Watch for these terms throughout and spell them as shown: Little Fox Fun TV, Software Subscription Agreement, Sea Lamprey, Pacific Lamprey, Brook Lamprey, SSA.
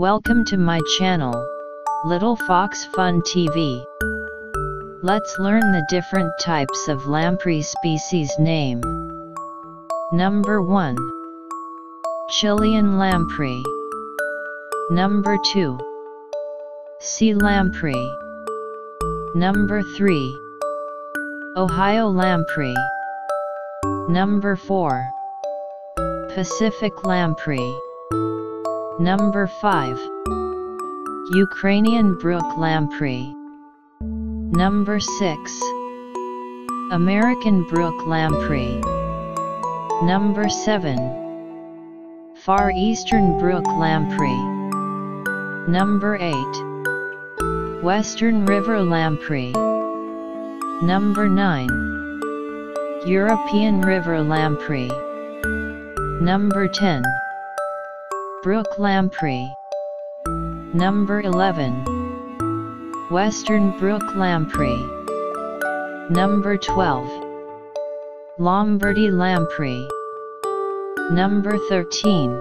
Welcome to my channel, Little Fox Fun TV. Let's learn the different types of lamprey species name. Number 1. Chilean lamprey. Number 2. Sea lamprey. Number 3. Ohio lamprey. Number 4. Pacific lamprey. Number 5. Ukrainian brook lamprey. Number 6. American brook lamprey. Number 7. Far Eastern brook lamprey. Number 8. Western river lamprey. Number 9. European river lamprey. Number 10. Brook lamprey. Number 11. Western brook lamprey. Number 12. Lombardy lamprey. Number 13.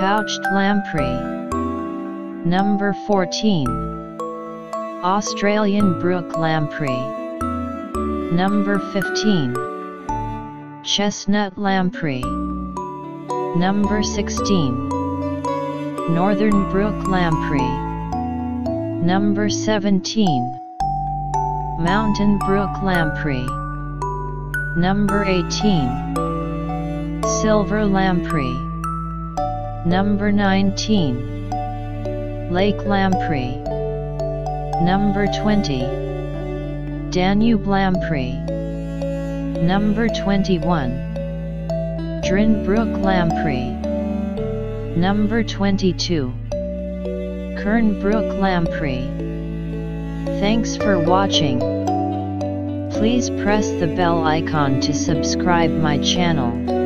Pouched lamprey. Number 14. Australian brook lamprey. Number 15. Chestnut lamprey. Number 16. Northern brook lamprey. Number 17. Mountain brook lamprey. Number 18. Silver lamprey. Number 19. Lake lamprey. Number 20. Danube lamprey. Number 21. Drin brook lamprey. Number 22. Kern brook lamprey. Thanks for watching. Please press the bell icon to subscribe my channel.